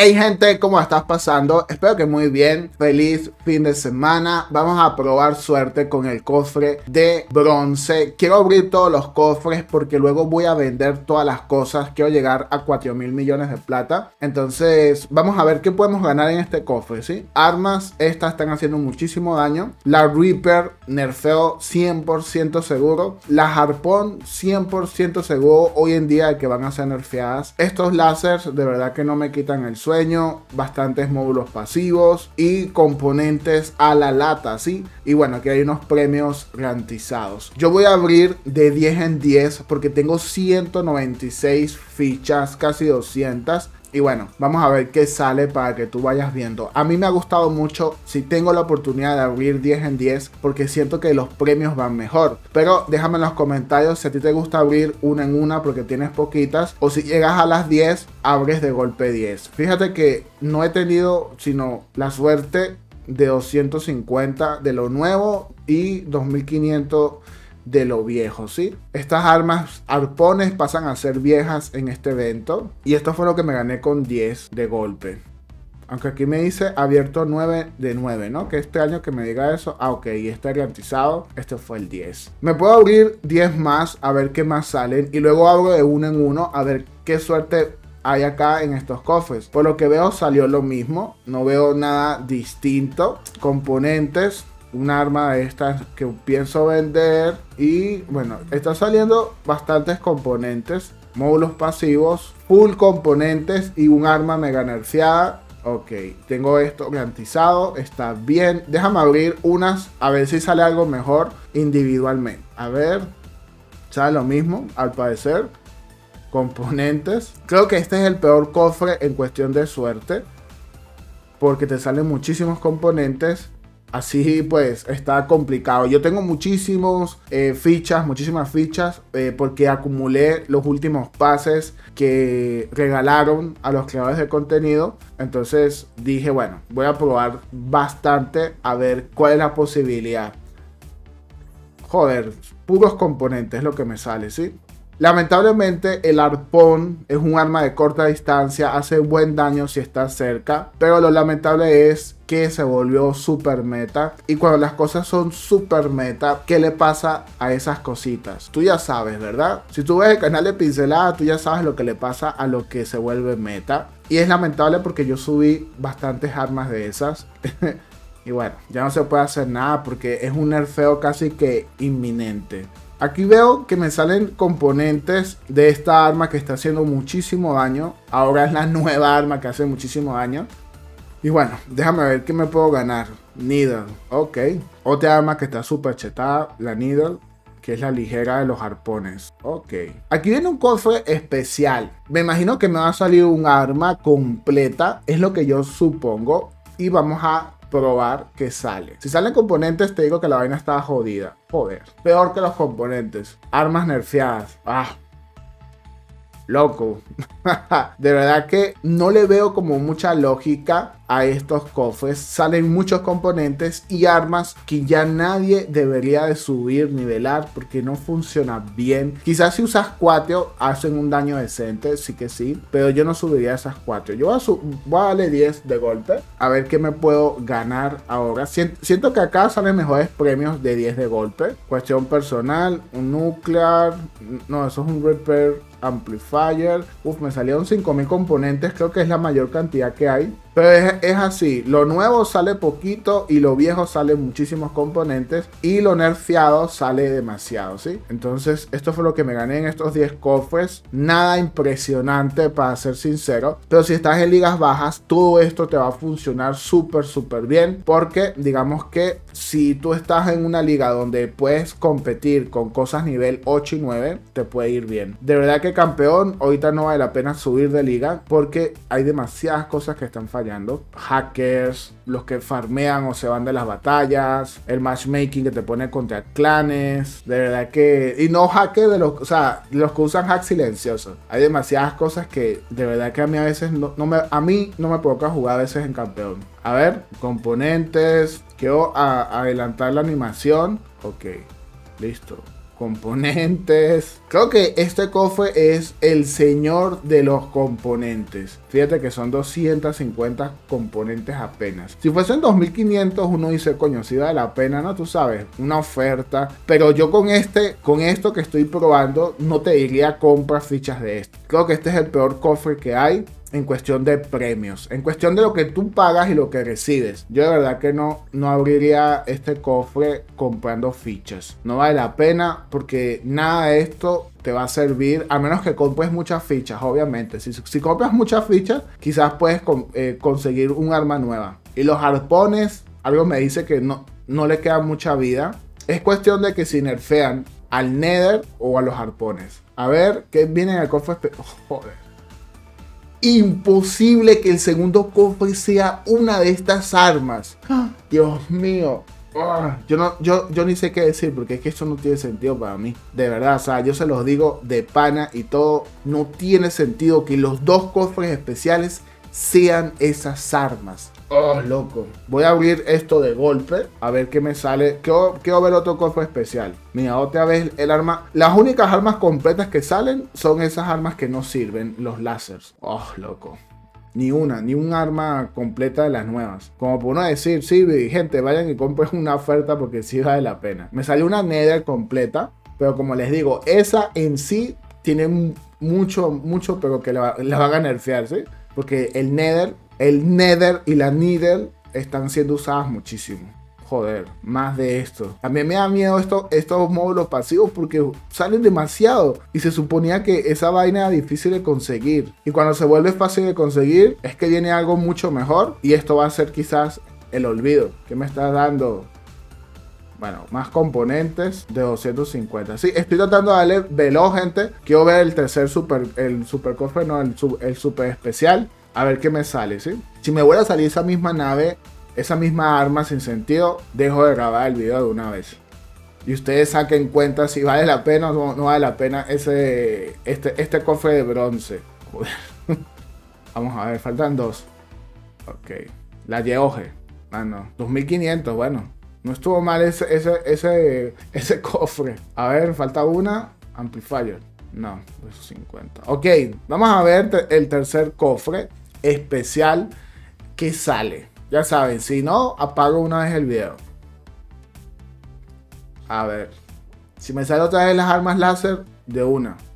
Hey gente, ¿cómo estás pasando? Espero que muy bien, feliz fin de semana. Vamos a probar suerte con el cofre de bronce. Quiero abrir todos los cofres porque luego voy a vender todas las cosas. Quiero llegar a 4.000 millones de plata. Entonces vamos a ver qué podemos ganar en este cofre, ¿sí? Armas, estas están haciendo muchísimo daño. La Reaper, nerfeo 100% seguro. La Harpón, 100% seguro hoy en día de que van a ser nerfeadas. Estos láseres de verdad que no me quitan el sueño, bastantes módulos pasivos y componentes a la lata, ¿sí? Y bueno, aquí hay unos premios garantizados. Yo voy a abrir de 10 en 10 porque tengo 196 fichas, casi 200. Y bueno, vamos a ver qué sale para que tú vayas viendo. A mí me ha gustado mucho si tengo la oportunidad de abrir 10 en 10 porque siento que los premios van mejor. Pero déjame en los comentarios si a ti te gusta abrir una en una porque tienes poquitas, o si llegas a las 10, abres de golpe 10. Fíjate que no he tenido sino la suerte de 250 de lo nuevo y 2500 de lo viejo, ¿sí? Estas armas arpones pasan a ser viejas en este evento. Y esto fue lo que me gané con 10 de golpe. Aunque aquí me dice abierto 9 de 9, ¿no? Que este año que me diga eso. Ah, ok, y está garantizado. Este fue el 10. Me puedo abrir 10 más a ver qué más salen. Y luego abro de uno en uno a ver qué suerte hay acá en estos cofres. Por lo que veo salió lo mismo. No veo nada distinto. Componentes. Un arma de estas que pienso vender. Y bueno, están saliendo bastantes componentes, módulos pasivos, full componentes y un arma mega nerfeada. Ok, tengo esto garantizado, está bien. Déjame abrir unas a ver si sale algo mejor individualmente. A ver, sale lo mismo al parecer. Componentes. Creo que este es el peor cofre en cuestión de suerte porque te salen muchísimos componentes. Así pues está complicado. Yo tengo muchísimos muchísimas fichas porque acumulé los últimos pases que regalaron a los creadores de contenido. Entonces dije, bueno, voy a probar bastante a ver cuál es la posibilidad. Joder, puros componentes es lo que me sale, ¿sí? Lamentablemente el arpón es un arma de corta distancia, hace buen daño si está cerca, pero lo lamentable es que se volvió super meta, y cuando las cosas son super meta, ¿qué le pasa a esas cositas? Tú ya sabes, ¿verdad? Si tú ves el canal de Pinceladas, tú ya sabes lo que le pasa a lo que se vuelve meta, y es lamentable porque yo subí bastantes armas de esas. Y bueno, ya no se puede hacer nada porque es un nerfeo casi que inminente. Aquí veo que me salen componentes de esta arma que está haciendo muchísimo daño. Ahora es la nueva arma que hace muchísimo daño. Y bueno, déjame ver qué me puedo ganar. Needle, ok. Otra arma que está súper chetada, la Needle, que es la ligera de los arpones. Ok. Aquí viene un cofre especial. Me imagino que me va a salir un arma completa, es lo que yo supongo. Y vamos a probar que sale. Si salen componentes te digo que la vaina está jodida. Joder, peor que los componentes. Armas nerfeadas. Ah, loco. De verdad que no le veo como mucha lógica a estos cofres. Salen muchos componentes y armas que ya nadie debería de subir, nivelar, porque no funciona bien. Quizás si usas cuatro hacen un daño decente, sí que sí, pero yo no subiría esas cuatro. Yo voy a darle 10 de golpe a ver qué me puedo ganar ahora. Siento que acá salen mejores premios de 10 de golpe. Cuestión personal, un nuclear, no, eso es un repair amplifier. Uf, me salieron 5000 componentes, creo que es la mayor cantidad que hay. Pero es así, lo nuevo sale poquito y lo viejo sale muchísimos componentes y lo nerfeado sale demasiado, ¿sí? Entonces esto fue lo que me gané en estos 10 cofres. Nada impresionante para ser sincero, pero si estás en ligas bajas todo esto te va a funcionar súper bien, porque digamos que si tú estás en una liga donde puedes competir con cosas nivel 8 y 9, te puede ir bien. De verdad que campeón, ahorita no vale la pena subir de liga porque hay demasiadas cosas que están fallando. Hackers, los que farmean o se van de las batallas, el matchmaking que te pone contra clanes, de verdad que... Y no hackers de los, o sea, los que usan hacks silenciosos. Hay demasiadas cosas que de verdad que a mí a veces no me provoca jugar a veces en campeón. A ver, componentes, quiero adelantar la animación. Ok, listo. componentes. Creo que este cofre es el señor de los componentes. Fíjate que son 250 componentes apenas. Si fuesen 2500 uno dice, coño, si vale la pena, ¿no? Tú sabes, una oferta. Pero yo con esto que estoy probando, no te diría compra fichas de esto. Creo que este es el peor cofre que hay en cuestión de premios, en cuestión de lo que tú pagas y lo que recibes. Yo de verdad que no abriría este cofre comprando fichas. No vale la pena porque nada de esto te va a servir, a menos que compres muchas fichas, obviamente. Si compras muchas fichas, quizás puedes conseguir un arma nueva. Y los arpones, algo me dice que no le queda mucha vida. Es cuestión de que si nerfean al Nether o a los arpones. A ver, ¿qué viene en el cofre? Joder. Imposible que el segundo cofre sea una de estas armas. Dios mío. Yo ni sé qué decir, porque es que esto no tiene sentido para mí. De verdad, o sea, yo se los digo de pana y todo. No tiene sentido que los dos cofres especiales sean esas armas. Oh, loco. Voy a abrir esto de golpe, a ver qué me sale. Quiero ver otro cofre especial. Mira, otra vez el arma. Las únicas armas completas que salen son esas armas que no sirven, los lásers. Oh, loco. Ni un arma completa de las nuevas. Como por no decir, sí, gente, vayan y compren una oferta porque sí vale la pena. Me salió una Nether completa, pero como les digo, esa en sí tiene mucho, pero que la van a nerfear, ¿sí? Porque el Nether y la Needle están siendo usadas muchísimo. Joder, más de esto. A mí me da miedo estos módulos pasivos porque salen demasiado. Y se suponía que esa vaina era difícil de conseguir. Y cuando se vuelve fácil de conseguir, es que viene algo mucho mejor. Y esto va a ser quizás el olvido. ¿Qué me estás dando? Bueno, más componentes de 250. Sí, estoy tratando de darle veloz, gente. Quiero ver el tercer super cofre, no, el super especial. A ver qué me sale, ¿sí? Si me vuelve a salir esa misma nave, esa misma arma sin sentido, dejo de grabar el video de una vez. Y ustedes saquen cuenta si vale la pena o no vale la pena este cofre de bronce. Joder. Vamos a ver, faltan dos. Ok. La Yeoge. Ah, no. 2500, bueno. No estuvo mal ese cofre. A ver, falta una. Amplifier. No, esos 50. Ok, vamos a ver el tercer cofre especial que sale. Ya saben, si no, apago una vez el video. A ver. Si me salen otra vez las armas láser, de una.